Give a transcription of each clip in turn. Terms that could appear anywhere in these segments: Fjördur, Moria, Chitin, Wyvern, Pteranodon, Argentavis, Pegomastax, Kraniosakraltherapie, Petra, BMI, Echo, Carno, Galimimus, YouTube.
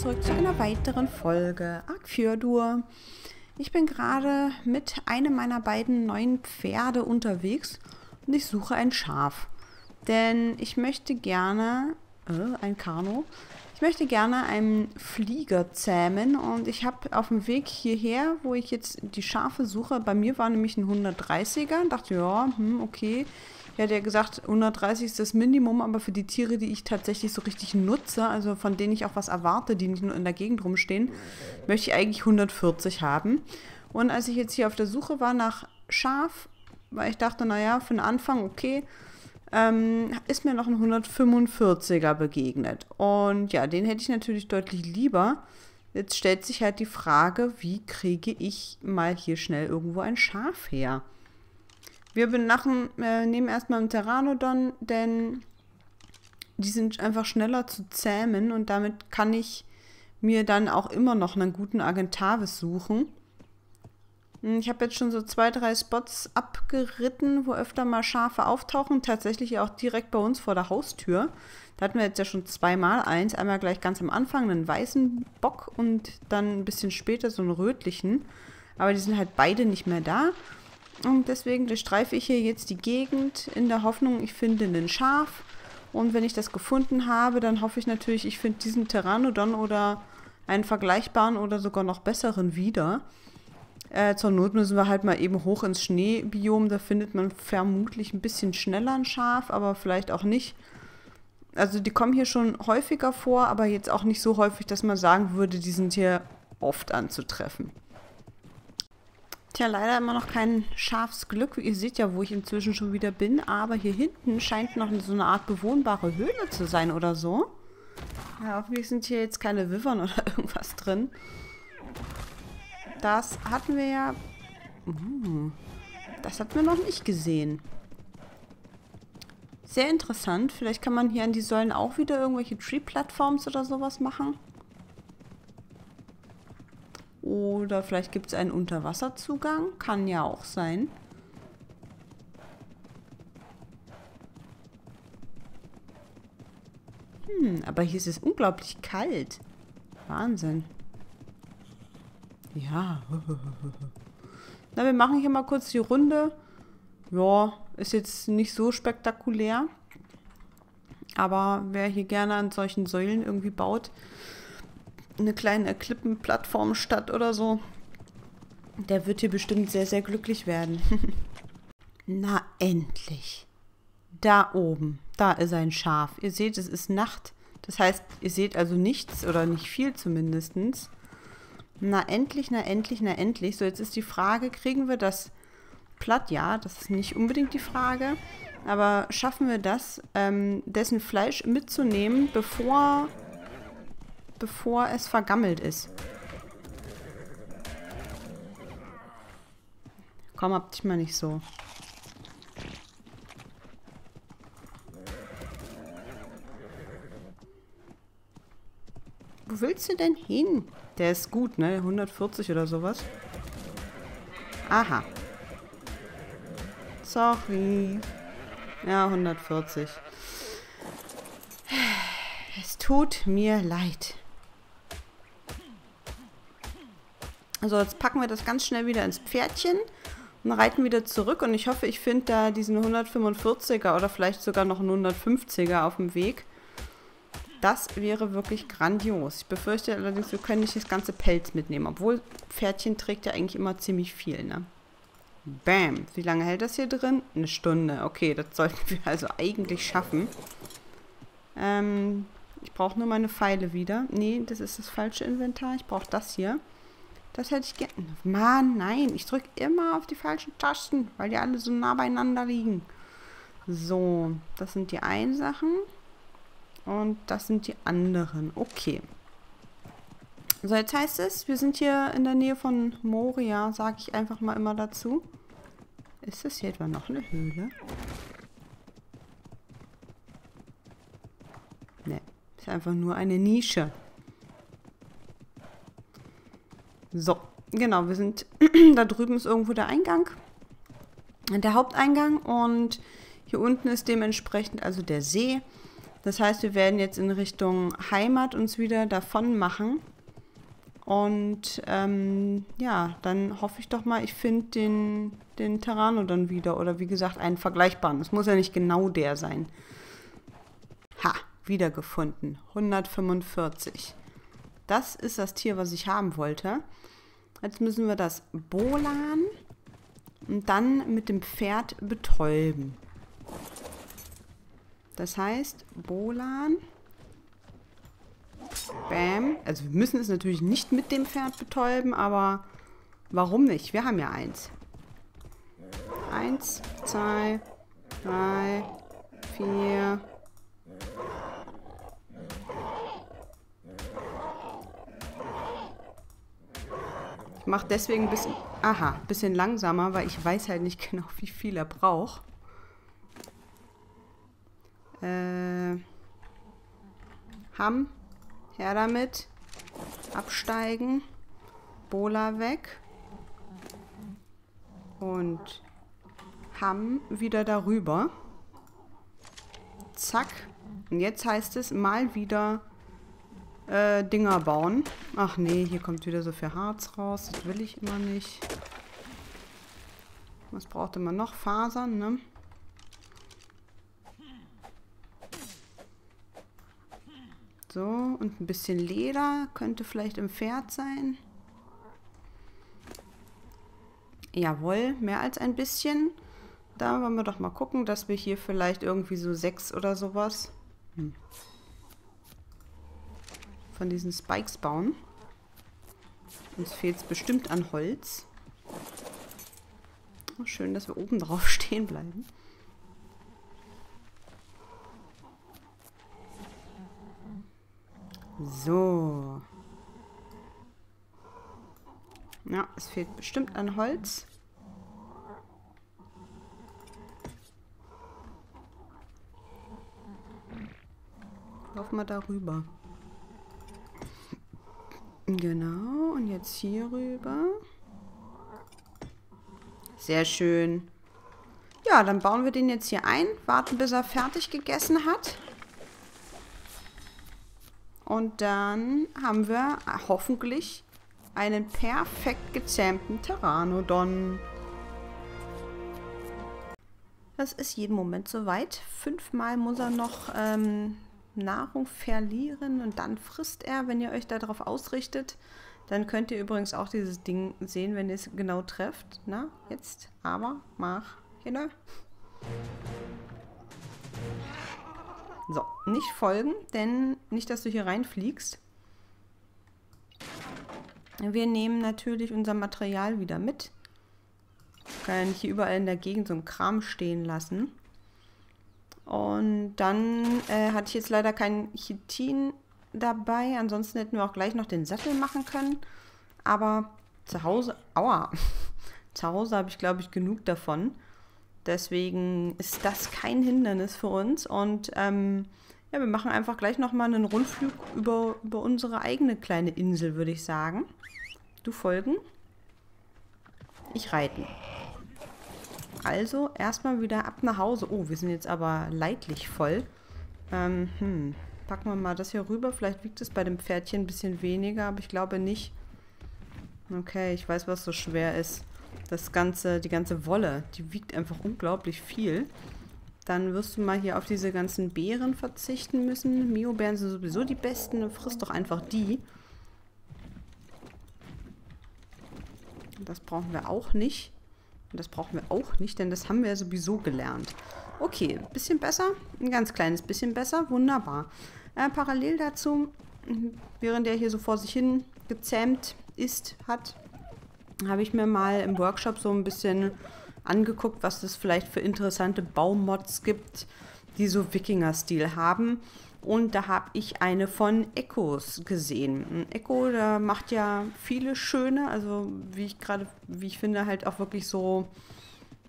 zurück zu einer weiteren Folge Fjördur. Ich bin gerade mit einem meiner beiden neuen Pferde unterwegs und ich suche ein Schaf. Denn ich möchte gerne, ein Carno, ich möchte gerne einen Flieger zähmen und ich habe auf dem Weg hierher, wo ich jetzt die Schafe suche, bei mir war nämlich ein 130er und dachte, ja, okay. Ich hätte ja gesagt, 130 ist das Minimum, aber für die Tiere, die ich tatsächlich so richtig nutze, also von denen ich auch was erwarte, die nicht nur in der Gegend rumstehen, möchte ich eigentlich 140 haben. Und als ich jetzt hier auf der Suche war nach Schaf, weil ich dachte, naja, für den Anfang okay, ist mir noch ein 145er begegnet. Und ja, den hätte ich natürlich deutlich lieber. Jetzt stellt sich halt die Frage, wie kriege ich mal hier schnell irgendwo ein Schaf her? Wir nehmen erstmal einen Pteranodon, denn die sind einfach schneller zu zähmen und damit kann ich mir dann auch immer noch einen guten Argentavis suchen. Ich habe jetzt schon so 2, 3 Spots abgeritten, wo öfter mal Schafe auftauchen, tatsächlich auch direkt bei uns vor der Haustür. Da hatten wir jetzt ja schon zweimal eins, einmal gleich ganz am Anfang einen weißen Bock und dann ein bisschen später so einen rötlichen, aber die sind halt beide nicht mehr da. Und deswegen durchstreife ich hier jetzt die Gegend in der Hoffnung, ich finde ein Schaf. Und wenn ich das gefunden habe, dann hoffe ich natürlich, ich finde diesen Pteranodon oder einen vergleichbaren oder sogar noch besseren wieder. Zur Not müssen wir halt mal eben hoch ins Schneebiom. Da findet man vermutlich ein bisschen schneller ein Schaf, aber vielleicht auch nicht. Also die kommen hier schon häufiger vor, aber jetzt auch nicht so häufig, dass man sagen würde, die sind hier oft anzutreffen. Tja, leider immer noch kein Schafsglück. Ihr seht ja, wo ich inzwischen schon wieder bin. Aber hier hinten scheint noch so eine Art bewohnbare Höhle zu sein oder so. Ja, hoffentlich sind hier jetzt keine Wyvern oder irgendwas drin. Das hatten wir ja... das hatten wir noch nicht gesehen. Sehr interessant. Vielleicht kann man hier an die Säulen auch wieder irgendwelche Tree-Plattforms oder sowas machen. Oder vielleicht gibt es einen Unterwasserzugang. Kann ja auch sein. Aber hier ist es unglaublich kalt. Wahnsinn. Ja. Na, wir machen hier mal kurz die Runde. Ja, ist jetzt nicht so spektakulär. Aber wer hier gerne an solchen Säulen irgendwie baut... eine kleine Klippenplattformstadt oder so. Der wird hier bestimmt sehr, sehr glücklich werden. Na endlich. Da oben, da ist ein Schaf. Ihr seht, es ist Nacht. Das heißt, ihr seht also nichts oder nicht viel zumindest. Na endlich, na endlich, na endlich. So, jetzt ist die Frage, kriegen wir das platt? Ja, das ist nicht unbedingt die Frage. Aber schaffen wir das, dessen Fleisch mitzunehmen, bevor es vergammelt ist. Komm, hab dich mal nicht so. Wo willst du denn hin? Der ist gut, ne? 140 oder sowas. Aha. Sorry. Ja, 140. Es tut mir leid. Also jetzt packen wir das ganz schnell wieder ins Pferdchen und reiten wieder zurück. Und ich hoffe, ich finde da diesen 145er oder vielleicht sogar noch einen 150er auf dem Weg. Das wäre wirklich grandios. Ich befürchte allerdings, wir können nicht das ganze Pelz mitnehmen. Obwohl, Pferdchen trägt ja eigentlich immer ziemlich viel, ne? Bam. Wie lange hält das hier drin? Eine Stunde. Okay, das sollten wir also eigentlich schaffen. Ich brauche nur meine Pfeile wieder. Nee, das ist das falsche Inventar. Ich brauche das hier. Das hätte ich gerne. Mann, nein. Ich drücke immer auf die falschen Tasten, weil die alle so nah beieinander liegen. So, das sind die einen Sachen. Und das sind die anderen. Okay. So, jetzt heißt es, wir sind hier in der Nähe von Moria, sage ich einfach mal immer dazu. Ist das hier etwa noch eine Höhle? Ne, ist einfach nur eine Nische. So, genau, wir sind, da drüben ist irgendwo der Eingang, der Haupteingang und hier unten ist dementsprechend also der See. Das heißt, wir werden jetzt in Richtung Heimat uns wieder davon machen. Und ja, dann hoffe ich doch mal, ich finde den Pteranodon wieder. Oder wie gesagt, einen vergleichbaren. Es muss ja nicht genau der sein. Ha, wiedergefunden. 145. Das ist das Tier, was ich haben wollte. Jetzt müssen wir das bohlen und dann mit dem Pferd betäuben. Das heißt, bohlen. Bam. Also wir müssen es natürlich nicht mit dem Pferd betäuben, aber warum nicht? Wir haben ja eins. 1, 2, 3, 4... Ich mache deswegen ein bisschen, aha, bisschen langsamer, weil ich weiß halt nicht genau, wie viel er braucht. Ham, her damit, absteigen, Bola weg und Ham wieder darüber. Zack. Und jetzt heißt es mal wieder Dinger bauen. Ach nee, hier kommt wieder so viel Harz raus. Das will ich immer nicht. Was brauchte man noch? Fasern, ne? So, und ein bisschen Leder. Könnte vielleicht im Pferd sein. Jawohl, mehr als ein bisschen. Da wollen wir doch mal gucken, dass wir hier vielleicht irgendwie so 6 oder sowas von diesen Spikes bauen. Uns fehlt es bestimmt an Holz. Oh, schön, dass wir oben drauf stehen bleiben. So. Ja, es fehlt bestimmt an Holz. Lauf mal darüber. Genau, und jetzt hier rüber. Sehr schön. Ja, dann bauen wir den jetzt hier ein, warten, bis er fertig gegessen hat. Und dann haben wir hoffentlich einen perfekt gezähmten Pteranodon. Das ist jeden Moment soweit. 5-mal muss er noch Nahrung verlieren und dann frisst er, wenn ihr euch darauf ausrichtet. Dann könnt ihr übrigens auch dieses Ding sehen, wenn ihr es genau trefft. Na, jetzt, aber, mach, genau. So, nicht folgen, denn nicht, dass du hier reinfliegst. Wir nehmen natürlich unser Material wieder mit. Wir können ja nicht hier überall in der Gegend so einen Kram stehen lassen. Und dann hatte ich jetzt leider kein Chitin dabei. Ansonsten hätten wir auch gleich noch den Sattel machen können. Aber zu Hause... Aua! Zu Hause habe ich, glaube ich, genug davon. Deswegen ist das kein Hindernis für uns. Und ja, wir machen einfach gleich nochmal einen Rundflug über unsere eigene kleine Insel, würde ich sagen. Du folgen. Ich reiten. Also erstmal wieder ab nach Hause. Oh, wir sind jetzt aber leidlich voll. Packen wir mal das hier rüber. Vielleicht wiegt es bei dem Pferdchen ein bisschen weniger, aber ich glaube nicht. Okay, ich weiß, was so schwer ist. Das ganze, die ganze Wolle, die wiegt einfach unglaublich viel. Dann wirst du mal hier auf diese ganzen Beeren verzichten müssen. Mio-Beeren sind sowieso die besten. Dann frisst doch einfach die. Das brauchen wir auch nicht. Und das brauchen wir auch nicht, denn das haben wir ja sowieso gelernt. Okay, ein bisschen besser. Ein ganz kleines bisschen besser. Wunderbar. Parallel dazu, während er hier so vor sich hin gezähmt ist, habe ich mir mal im Workshop so ein bisschen angeguckt, was es vielleicht für interessante Baumods gibt, die so Wikinger-Stil haben. Und da habe ich eine von Echos gesehen. Echo, der macht ja viele schöne, also wie ich finde, halt auch wirklich so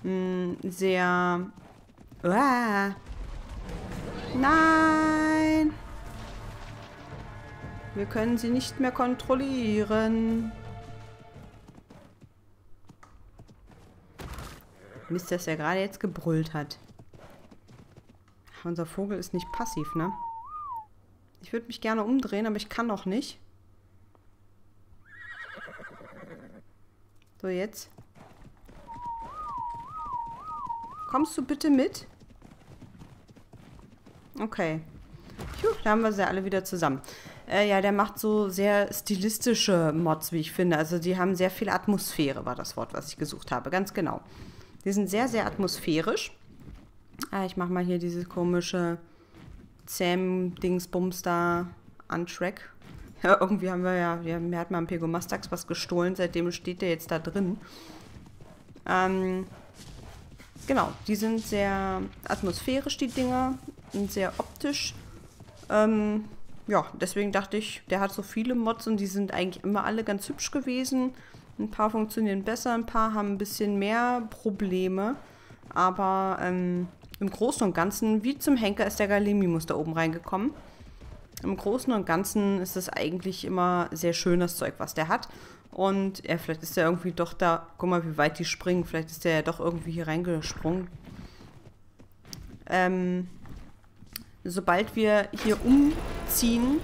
sehr... Nein! Wir können sie nicht mehr kontrollieren. Mist, dass er gerade jetzt gebrüllt hat. Unser Vogel ist nicht passiv, ne? Ich würde mich gerne umdrehen, aber ich kann noch nicht. So, jetzt. Kommst du bitte mit? Okay. Da haben wir sie alle wieder zusammen. Ja, der macht so sehr stilistische Mods, wie ich finde. Also die haben sehr viel Atmosphäre, war das Wort, was ich gesucht habe. Ganz genau. Die sind sehr, sehr atmosphärisch. Ah, ich mache mal hier dieses komische Zähm-Dingsbums da an Track. Ja, irgendwie haben wir ja, mir hat mal ein Pegomastax was gestohlen, seitdem steht der jetzt da drin. Genau, die sind sehr atmosphärisch, die Dinger. Und sehr optisch. Ja, deswegen dachte ich, der hat so viele Mods und die sind eigentlich immer alle ganz hübsch gewesen. Ein paar funktionieren besser, ein paar haben ein bisschen mehr Probleme. Aber im Großen und Ganzen, wie zum Henker ist der Galimimus da oben reingekommen. Im Großen und Ganzen ist es eigentlich immer sehr schön, das Zeug, was der hat. Und ja, vielleicht ist der irgendwie doch da, guck mal, wie weit die springen. Vielleicht ist der ja doch irgendwie hier reingesprungen. Sobald wir hier umziehen,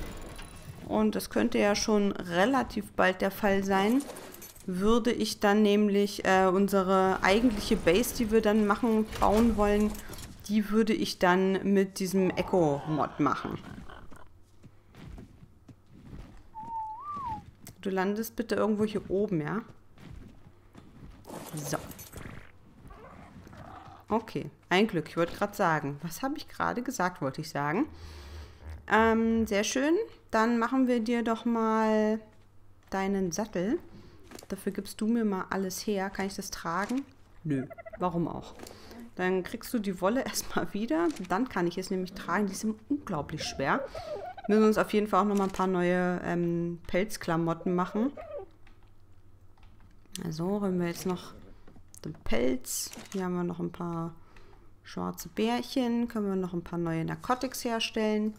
und das könnte ja schon relativ bald der Fall sein, würde ich dann nämlich unsere eigentliche Base, die wir dann bauen wollen, die würde ich dann mit diesem Echo-Mod machen. Du landest bitte irgendwo hier oben, ja? So. Okay, ein Glück. Ich wollte gerade sagen. Was habe ich gerade gesagt, wollte ich sagen. Sehr schön. Dann machen wir dir doch mal deinen Sattel. Dafür gibst du mir mal alles her. Kann ich das tragen? Nö. Warum auch? Dann kriegst du die Wolle erstmal wieder. Dann kann ich es nämlich tragen. Die sind unglaublich schwer. Wir müssen uns auf jeden Fall auch nochmal ein paar neue Pelzklamotten machen. Also, wenn wir jetzt noch den Pelz. Hier haben wir noch ein paar schwarze Bärchen. Können wir noch ein paar neue Narcotics herstellen.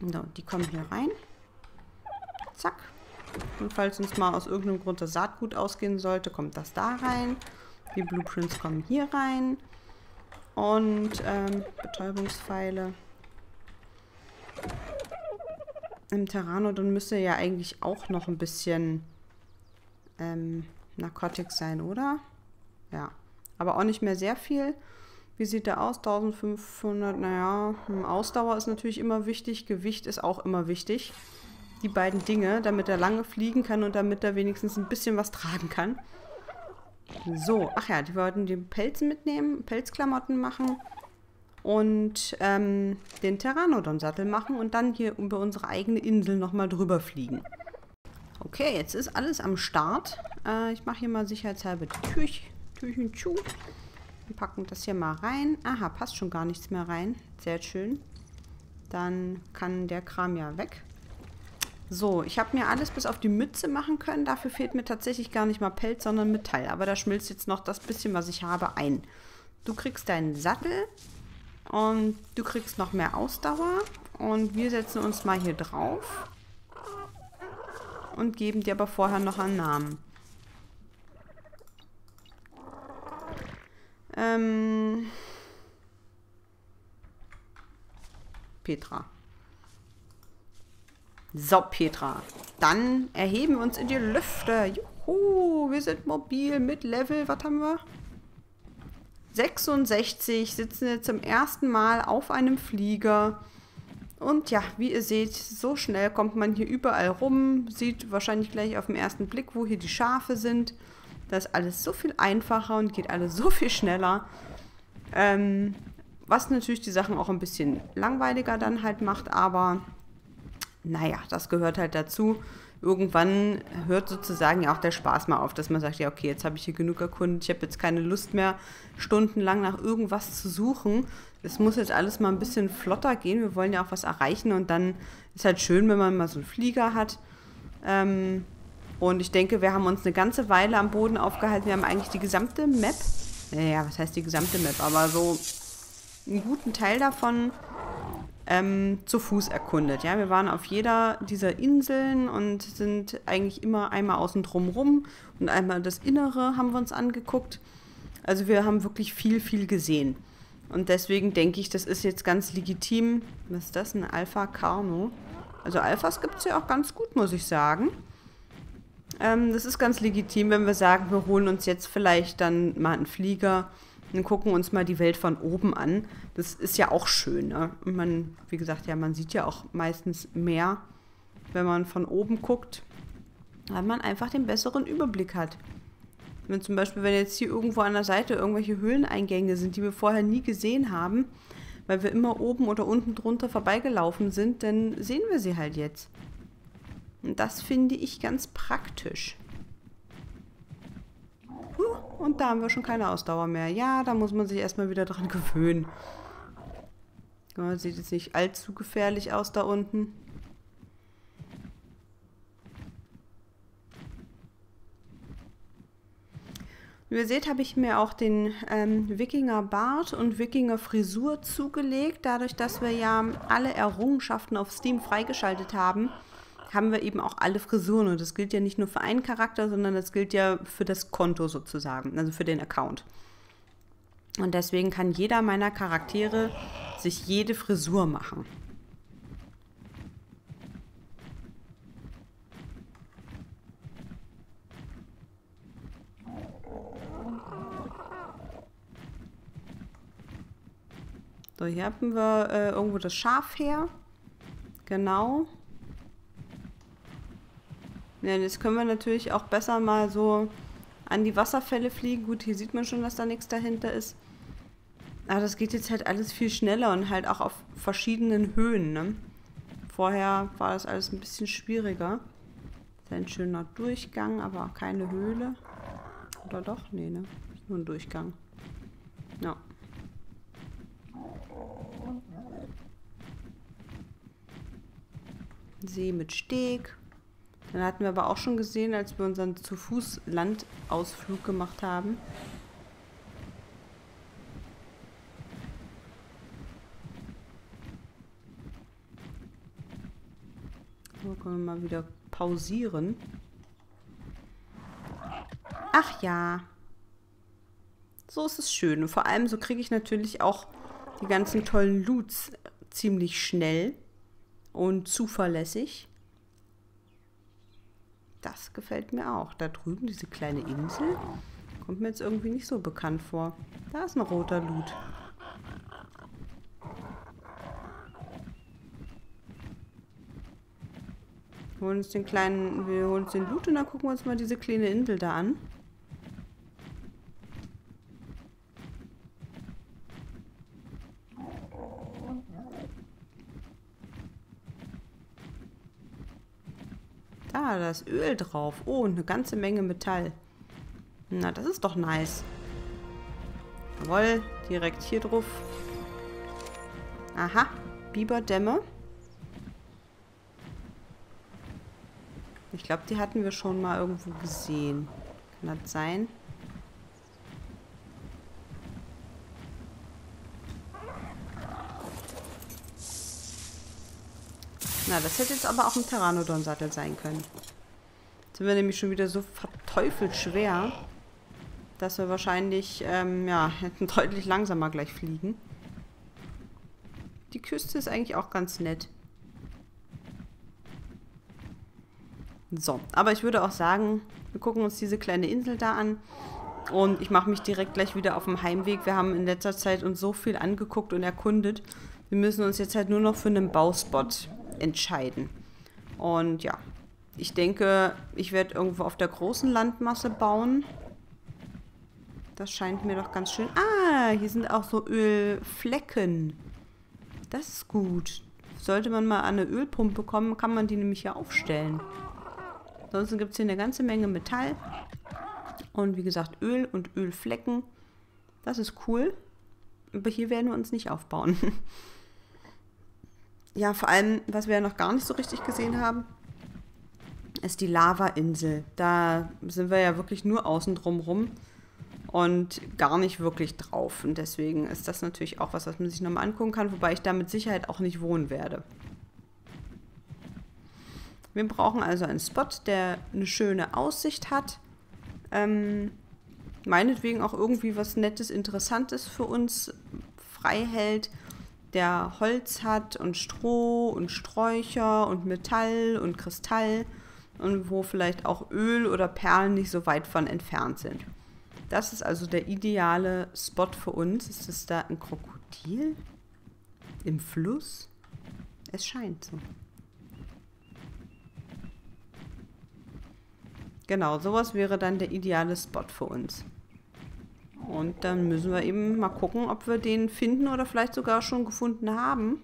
So, die kommen hier rein. Zack. Und falls uns mal aus irgendeinem Grund das Saatgut ausgehen sollte, kommt das da rein. Die Blueprints kommen hier rein. Und Betäubungspfeile. Im Pteranodon müsste ja eigentlich auch noch ein bisschen Narcotics sein, oder? Ja, aber auch nicht mehr sehr viel. Wie sieht der aus? 1500, naja, Ausdauer ist natürlich immer wichtig. Gewicht ist auch immer wichtig. Die beiden Dinge, damit er lange fliegen kann und damit er wenigstens ein bisschen was tragen kann. So, ach ja, die wollten den Pelz mitnehmen, Pelzklamotten machen. Und den Pteranodon-Sattel machen und dann hier über unsere eigene Insel nochmal drüber fliegen. Okay, jetzt ist alles am Start. Ich mache hier mal sicherheitshalber die Türchen zu. Wir packen das hier mal rein. Aha, passt schon gar nichts mehr rein. Sehr schön. Dann kann der Kram ja weg. So, ich habe mir alles bis auf die Mütze machen können. Dafür fehlt mir tatsächlich gar nicht mal Pelz, sondern Metall. Aber da schmilzt jetzt noch das bisschen, was ich habe, ein. Du kriegst deinen Sattel. Und du kriegst noch mehr Ausdauer. Und wir setzen uns mal hier drauf. Und geben dir aber vorher noch einen Namen. Petra. So, Petra. Dann erheben wir uns in die Lüfte. Juhu, wir sind mobil mit Level. Was haben wir? 66 sitzen jetzt zum ersten Mal auf einem Flieger. Und ja, wie ihr seht, so schnell kommt man hier überall rum. Sieht wahrscheinlich gleich auf den ersten Blick, wo hier die Schafe sind. Das ist alles so viel einfacher und geht alles so viel schneller. Was natürlich die Sachen auch ein bisschen langweiliger dann halt macht. Aber naja, das gehört halt dazu. Irgendwann hört sozusagen ja auch der Spaß mal auf, dass man sagt, ja okay, jetzt habe ich hier genug erkundet, ich habe jetzt keine Lust mehr, stundenlang nach irgendwas zu suchen. Es muss jetzt alles mal ein bisschen flotter gehen, wir wollen ja auch was erreichen und dann ist halt schön, wenn man mal so einen Flieger hat. Und ich denke, wir haben uns eine ganze Weile am Boden aufgehalten, wir haben eigentlich die gesamte Map, naja, was heißt die gesamte Map, aber so einen guten Teil davon zu Fuß erkundet. Ja, wir waren auf jeder dieser Inseln und sind eigentlich immer einmal außen drum rum und einmal das Innere haben wir uns angeguckt. Also wir haben wirklich viel, viel gesehen. Und deswegen denke ich, das ist jetzt ganz legitim. Was ist das? Ein Alpha Carno. Also Alphas gibt es ja auch ganz gut, muss ich sagen. Das ist ganz legitim, wenn wir sagen, wir holen uns jetzt vielleicht dann mal einen Flieger und gucken uns mal die Welt von oben an. Das ist ja auch schön, ne? Und man, wie gesagt, ja, man sieht ja auch meistens mehr, wenn man von oben guckt, weil man einfach den besseren Überblick hat. Wenn zum Beispiel, wenn jetzt hier irgendwo an der Seite irgendwelche Höhleneingänge sind, die wir vorher nie gesehen haben, weil wir immer oben oder unten drunter vorbeigelaufen sind, dann sehen wir sie halt jetzt. Und das finde ich ganz praktisch. Und da haben wir schon keine Ausdauer mehr. Ja, da muss man sich erstmal wieder dran gewöhnen. Ja, sieht jetzt nicht allzu gefährlich aus da unten. Wie ihr seht, habe ich mir auch den Wikinger-Bart und Wikinger-Frisur zugelegt. Dadurch, dass wir ja alle Errungenschaften auf Steam freigeschaltet haben, haben wir eben auch alle Frisuren. Und das gilt ja nicht nur für einen Charakter, sondern das gilt ja für das Konto sozusagen, also für den Account. Und deswegen kann jeder meiner Charaktere sich jede Frisur machen. So, hier haben wir irgendwo das Schaf her. Genau. Ja, jetzt können wir natürlich auch besser mal so an die Wasserfälle fliegen. Gut, hier sieht man schon, dass da nichts dahinter ist. Aber das geht jetzt halt alles viel schneller und halt auch auf verschiedenen Höhen, ne? Vorher war das alles ein bisschen schwieriger. Ist ein schöner Durchgang, aber keine Höhle. Oder doch? Nee, ne? Ist nur ein Durchgang. Ja. See mit Steg. Dann hatten wir aber auch schon gesehen, als wir unseren Zu-Fuß-Landausflug gemacht haben. So, können wir mal wieder pausieren. Ach ja. So ist es schön. Und vor allem so kriege ich natürlich auch die ganzen tollen Loots ziemlich schnell und zuverlässig. Das gefällt mir auch. Da drüben, diese kleine Insel, kommt mir jetzt irgendwie nicht so bekannt vor. Da ist ein roter Loot. Wir holen uns den kleinen, wir holen uns den Loot und dann gucken wir uns mal diese kleine Insel da an. Ah, da ist Öl drauf. Oh, und eine ganze Menge Metall. Na, das ist doch nice. Jawohl, direkt hier drauf. Aha, Biberdämme. Ich glaube, die hatten wir schon mal irgendwo gesehen. Kann das sein? Na, das hätte jetzt aber auch ein Pteranodon-Sattel sein können. Jetzt sind wir nämlich schon wieder so verteufelt schwer, dass wir wahrscheinlich, ja, hätten deutlich langsamer gleich fliegen. Die Küste ist eigentlich auch ganz nett. So, aber ich würde auch sagen, wir gucken uns diese kleine Insel da an. Und ich mache mich direkt gleich wieder auf dem Heimweg. Wir haben in letzter Zeit uns so viel angeguckt und erkundet. Wir müssen uns jetzt halt nur noch für einen Bauspot entscheiden. Und ja, ich denke, ich werde irgendwo auf der großen Landmasse bauen. Das scheint mir doch ganz schön. Ah, hier sind auch so Ölflecken. Das ist gut. Sollte man mal an eine Ölpumpe kommen, kann man die nämlich hier aufstellen. Ansonsten gibt es hier eine ganze Menge Metall. Und wie gesagt, Öl und Ölflecken. Das ist cool. Aber hier werden wir uns nicht aufbauen. Ja, vor allem, was wir ja noch gar nicht so richtig gesehen haben, ist die Lava-Insel. Da sind wir ja wirklich nur außen drum rum und gar nicht wirklich drauf. Und deswegen ist das natürlich auch was, was man sich nochmal angucken kann, wobei ich da mit Sicherheit auch nicht wohnen werde. Wir brauchen also einen Spot, der eine schöne Aussicht hat. meinetwegen auch irgendwie was Nettes, Interessantes für uns frei hält, der Holz hat und Stroh und Sträucher und Metall und Kristall und wo vielleicht auch Öl oder Perlen nicht so weit von entfernt sind. Das ist also der ideale Spot für uns. Ist das da ein Krokodil? Im Fluss? Es scheint so. Genau, sowas wäre dann der ideale Spot für uns. Und dann müssen wir eben mal gucken, ob wir den finden oder vielleicht sogar schon gefunden haben.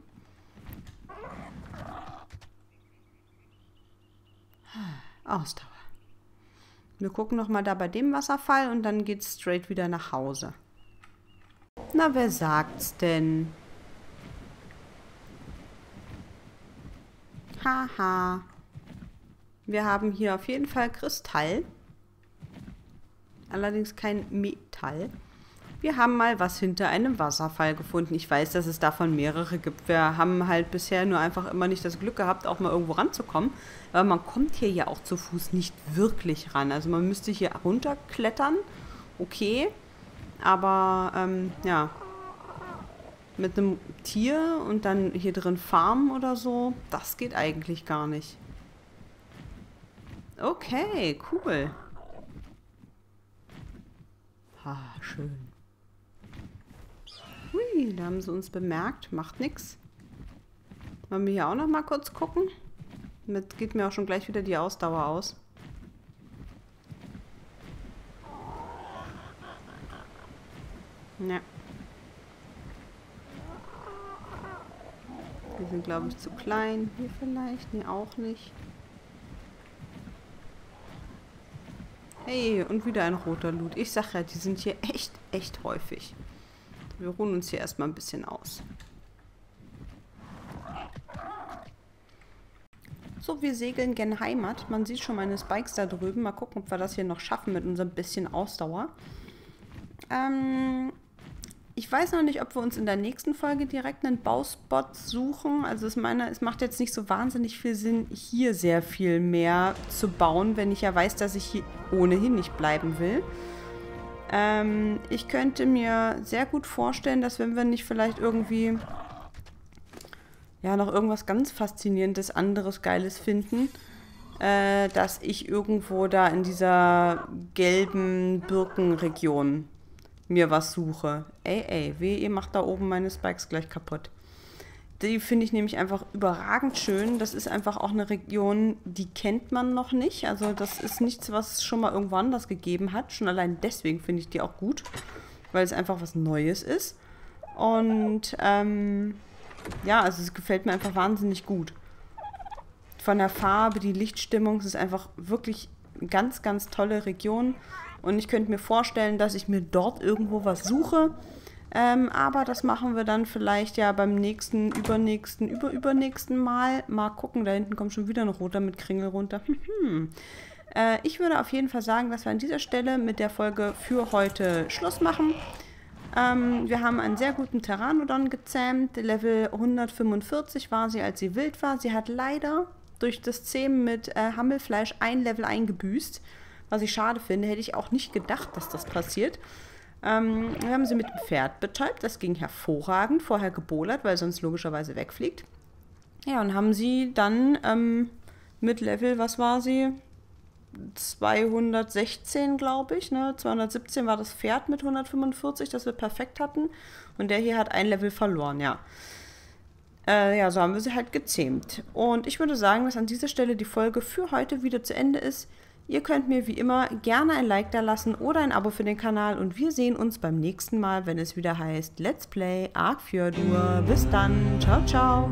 Ausdauer. Wir gucken nochmal da bei dem Wasserfall und dann geht's straight wieder nach Hause. Na, wer sagt's denn? Haha. Wir haben hier auf jeden Fall Kristall. Allerdings kein Metall. Wir haben mal was hinter einem Wasserfall gefunden. Ich weiß, dass es davon mehrere gibt. Wir haben halt bisher nur einfach immer nicht das Glück gehabt, auch mal irgendwo ranzukommen. Aber man kommt hier ja auch zu Fuß nicht wirklich ran. Also man müsste hier runterklettern. Okay. Aber, ja. Mit einem Tier und dann hier drin farmen oder so. Das geht eigentlich gar nicht. Okay, cool. Ah, schön. Hui, da haben sie uns bemerkt. Macht nichts. Wollen wir hier auch noch mal kurz gucken? Damit geht mir auch schon gleich wieder die Ausdauer aus. Ja. Die sind, glaube ich, zu klein. Hier vielleicht? Nee, auch nicht. Hey, und wieder ein roter Loot. Ich sag ja, die sind hier echt, echt häufig. Wir ruhen uns hier erstmal ein bisschen aus. So, wir segeln gen Heimat. Man sieht schon meine Spikes da drüben. Mal gucken, ob wir das hier noch schaffen mit unserem bisschen Ausdauer. Ich weiß noch nicht, ob wir uns in der nächsten Folge direkt einen Bauspot suchen. Also ich meine, es macht jetzt nicht so wahnsinnig viel Sinn, hier sehr viel mehr zu bauen, wenn ich ja weiß, dass ich hier ohnehin nicht bleiben will. Ich könnte mir sehr gut vorstellen, dass wenn wir nicht vielleicht irgendwie ja noch irgendwas ganz Faszinierendes, anderes, Geiles finden, dass ich irgendwo da in dieser gelben Birkenregion mir was suche. Ey, wehe, ihr macht da oben meine Spikes gleich kaputt. Die finde ich nämlich einfach überragend schön. Das ist einfach auch eine Region, die kennt man noch nicht. Also das ist nichts, was es schon mal irgendwo anders gegeben hat. Schon allein deswegen finde ich die auch gut, weil es einfach was Neues ist. Und ja, also es gefällt mir einfach wahnsinnig gut. Von der Farbe, die Lichtstimmung, es ist einfach wirklich eine ganz, ganz tolle Region. Und ich könnte mir vorstellen, dass ich mir dort irgendwo was suche. Aber das machen wir dann vielleicht ja beim nächsten, übernächsten, überübernächsten Mal. Mal gucken, da hinten kommt schon wieder ein roter mit Kringel runter. Ich würde auf jeden Fall sagen, dass wir an dieser Stelle mit der Folge für heute Schluss machen. Wir haben einen sehr guten Pteranodon gezähmt. Level 145 war sie, als sie wild war. Sie hat leider durch das Zähmen mit Hammelfleisch ein Level eingebüßt. Was ich schade finde, hätte ich auch nicht gedacht, dass das passiert. Wir haben sie mit dem Pferd betäubt. Das ging hervorragend. Vorher gebolert, weil sonst logischerweise wegfliegt. Ja, und haben sie dann mit Level, was war sie? 216, glaube ich. Ne? 217 war das Pferd mit 145, das wir perfekt hatten. Und der hier hat ein Level verloren, ja. Ja, so haben wir sie halt gezähmt. Und ich würde sagen, dass an dieser Stelle die Folge für heute wieder zu Ende ist. Ihr könnt mir wie immer gerne ein Like da lassen oder ein Abo für den Kanal und wir sehen uns beim nächsten Mal, wenn es wieder heißt Let's Play Fjördur. Bis dann, ciao, ciao.